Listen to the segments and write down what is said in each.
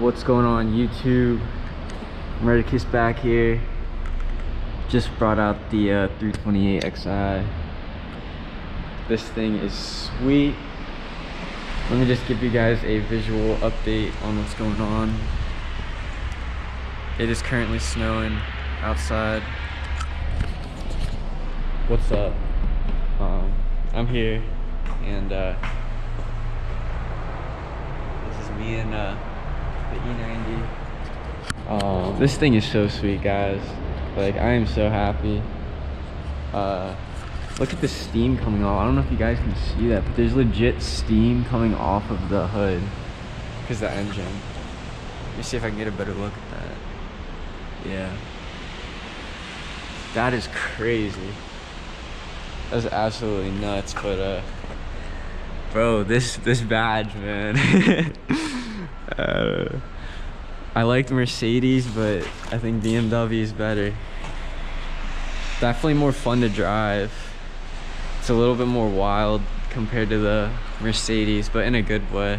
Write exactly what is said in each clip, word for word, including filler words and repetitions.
What's going on YouTube? Murtacus back here. Just brought out the uh, three twenty-eight X i. This thing is sweet. Let me just give you guys a visual update on what's going on. It is currently snowing outside. What's up? Um, I'm here, and uh, this is me and uh, the E ninety. Oh, this thing is so sweet, guys. Like, I am so happy. Uh, look at the steam coming off. I don't know if you guys can see that, but there's legit steam coming off of the hood because the engine. Let me see if I can get a better look at that. Yeah, that is crazy. That's absolutely nuts. But uh, bro, this this badge, man. uh, I liked Mercedes, but I think B M W is better. Definitely more fun to drive. It's a little bit more wild compared to the Mercedes, but in a good way.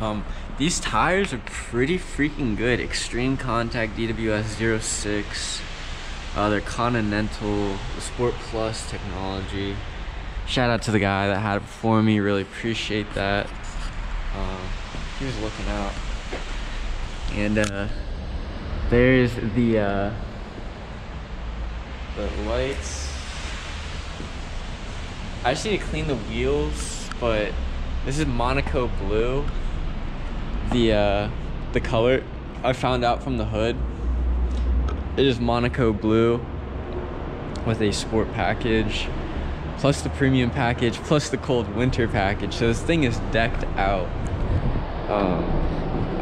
Um, these tires are pretty freaking good. Extreme Contact D W S zero six. Uh, they're Continental, the Sport Plus technology. Shout out to the guy that had it for me. Really appreciate that. Um, he was looking out. And uh, there's the uh, the lights. I just need to clean the wheels, but this is Monaco Blue. The uh, the color I found out from the hood. It is Monaco Blue with a Sport Package, plus the Premium Package, plus the Cold Winter Package. So this thing is decked out. Um,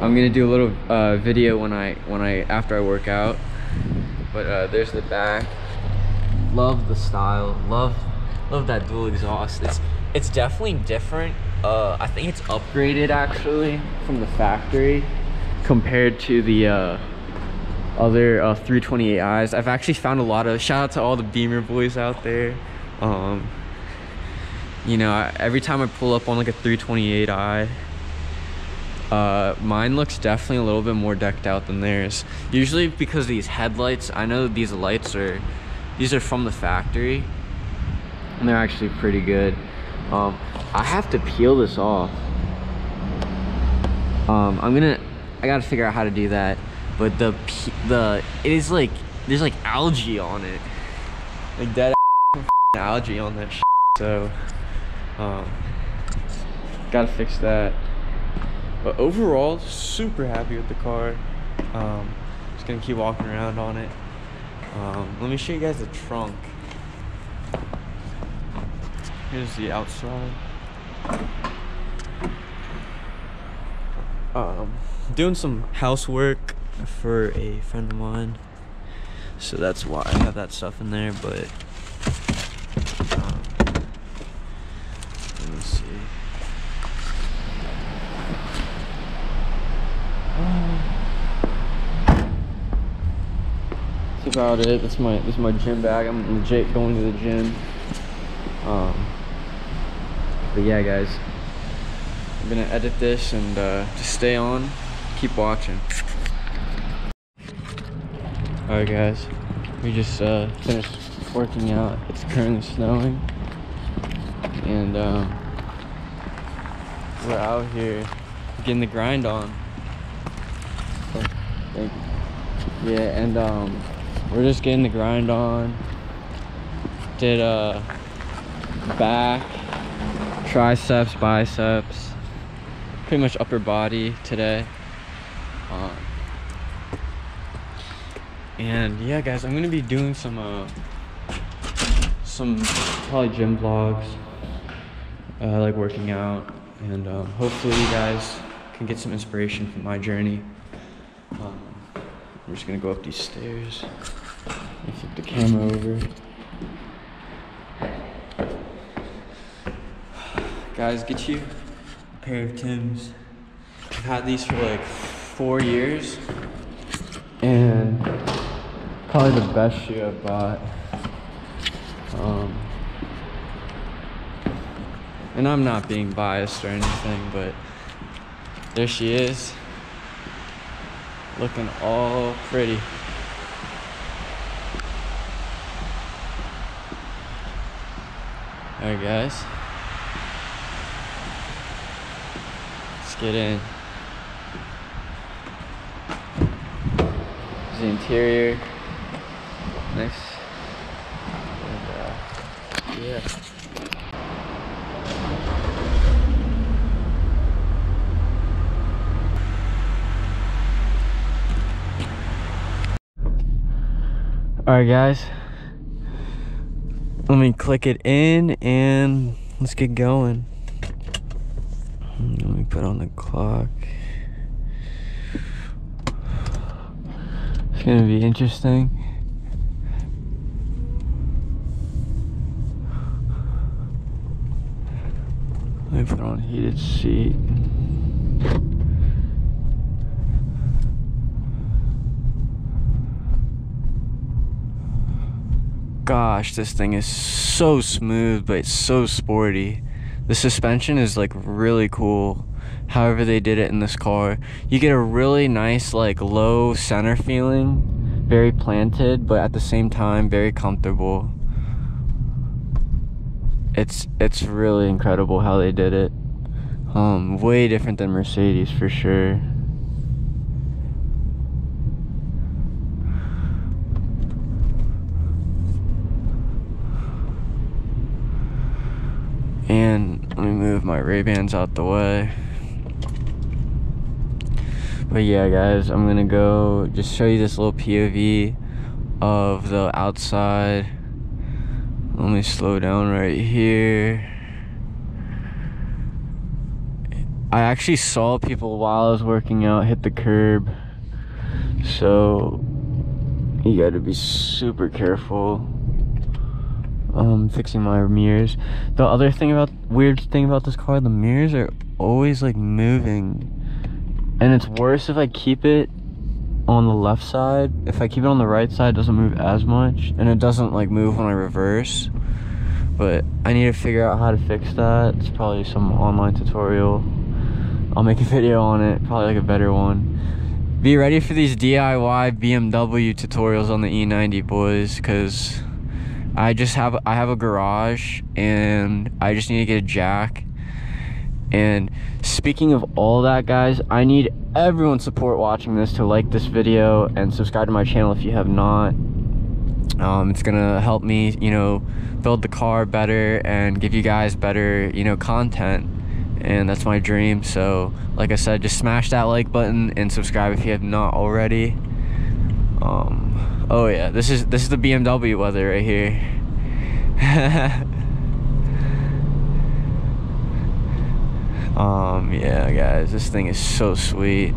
I'm gonna do a little uh, video when I when I after I work out. But uh, there's the back. Love the style. Love love that dual exhaust. It's it's definitely different. Uh, I think it's upgraded actually from the factory compared to the uh, other uh, three twenty-eight i's. I've actually found a lot of, shout out to all the Beamer boys out there. Um, you know, I, every time I pull up on like a three twenty-eight i, uh, mine looks definitely a little bit more decked out than theirs. Usually because these headlights, I know these lights are, these are from the factory, and they're actually pretty good. Um, I have to peel this off. Um, I'm gonna, I gotta figure out how to do that. But the, the, it is like, there's like algae on it. Like dead algae on that shit. So, um, gotta fix that. But overall, super happy with the car. Um, just gonna keep walking around on it. Um, let me show you guys the trunk. Here's the outside. Um, doing some housework for a friend of mine, so that's why I have that stuff in there. But um, let me see. Uh, that's about it. That's my that's my gym bag. I'm legit going to the gym. Um, but yeah, guys, I'm gonna edit this and uh, just stay on, keep watching. Alright guys, we just uh, finished working out. It's currently snowing, and um, we're out here getting the grind on. Oh, thank you. Yeah, and um, we're just getting the grind on. Did uh, back, triceps, biceps, pretty much upper body today. Um, And yeah, guys, I'm gonna be doing some uh, some probably gym vlogs, uh, like working out, and um, hopefully you guys can get some inspiration from my journey. Um, I'm just gonna go up these stairs. And flip the camera over. Guys, get you a pair of Tims. I've had these for like four years, and probably the best shoe I've bought. Um, and I'm not being biased or anything, but There she is, looking all pretty. Alright guys, let's get in. There's the interior. Nice. And, uh, yeah. Alright guys, let me click it in and let's get going. Let me put on the clock. It's gonna be interesting. Let me put on heated seat. Gosh, this thing is so smooth, but it's so sporty. The suspension is like really cool. However they did it in this car, you get a really nice like low center feeling, very planted, but at the same time very comfortable. It's it's really incredible how they did it. Um, way different than Mercedes for sure. And let me move my Ray-Bans out the way. But yeah guys, I'm gonna go just show you this little P O V of the outside. Let me slow down right here. I actually saw people while I was working out hit the curb, so you gotta be super careful. Um, fixing my mirrors. The other thing about weird thing about this car, the mirrors are always like moving, and it's worse if I keep it on the left side. If I keep it on the right side, it doesn't move as much, and it doesn't like move when I reverse. But I need to figure out how to fix that. It's probably some online tutorial. I'll make a video on it, probably like a better one. Be ready for these D I Y B M W tutorials on the E ninety, boys, because I just have I have a garage and I just need to get a jack. And speaking of all that guys, I need everyone's support watching this to like this video and subscribe to my channel if you have not. Um, it's gonna help me, you know, build the car better and give you guys better, you know, content. And that's my dream. So like I said, just smash that like button and subscribe if you have not already. Um, Oh yeah, this is this is the B M W weather right here. um yeah guys, this thing is so sweet.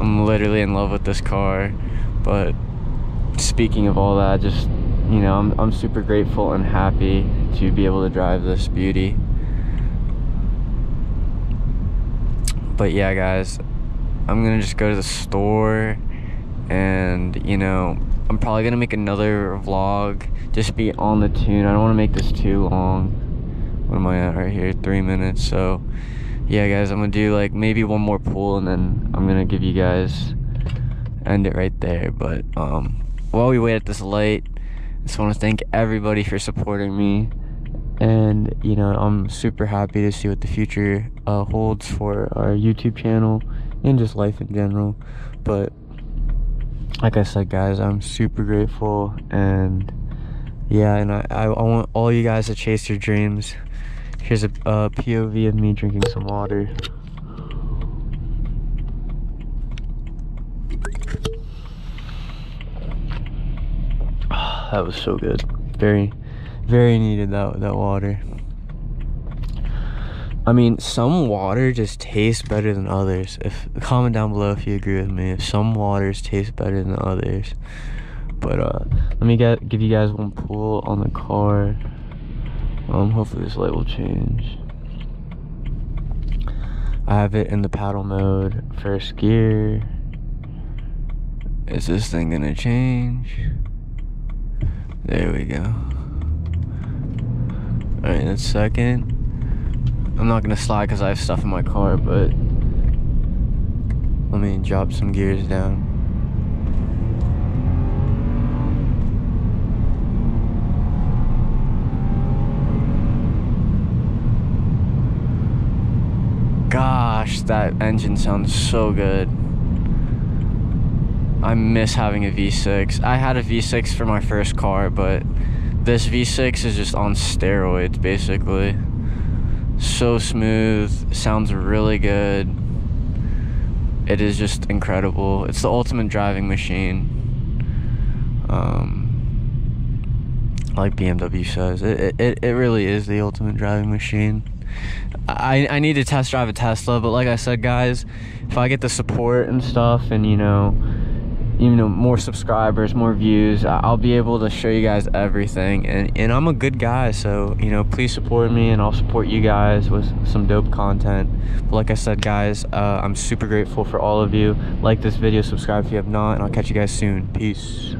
I'm literally in love with this car. But speaking of all that, just you know, I'm I'm super grateful and happy to be able to drive this beauty. But yeah guys, I'm gonna just go to the store. And you know, I'm probably gonna make another vlog, just be on the tune. I don't want to make this too long. What am I at right here? Three minutes. So yeah guys, I'm gonna do like maybe one more pull and then I'm gonna give you guys, end it right there. But um while we wait at this light, I just want to thank everybody for supporting me, and you know, I'm super happy to see what the future uh holds for our YouTube channel and just life in general. But like I said guys, I'm super grateful, and yeah, and I, I, I want all you guys to chase your dreams. Here's a, a P O V of me drinking some water. Oh, that was so good. Very, very needed that, that water. I mean, some water just tastes better than others. If comment down below if you agree with me. If some waters taste better than others. But uh, let me get, give you guys one pull on the car. Um, hopefully this light will change. I have it in the paddle mode, first gear. Is this thing gonna change? There we go. All right, that's second. I'm not gonna slide because I have stuff in my car, but Let me drop some gears down. Gosh, that engine sounds so good. I miss having a V six. I had a V six for my first car, but this V six is just on steroids, basically. So smooth, sounds really good. It is just incredible. It's the ultimate driving machine. Um, like B M W says, it, it, it really is the ultimate driving machine. I, I need to test drive a Tesla, but like I said, guys, if I get the support and stuff and, you know, you know, more subscribers, more views, I'll be able to show you guys everything. And, and I'm a good guy, so, you know, please support me and I'll support you guys with some dope content. But like I said, guys, uh, I'm super grateful for all of you. Like this video, subscribe if you have not, and I'll catch you guys soon. Peace.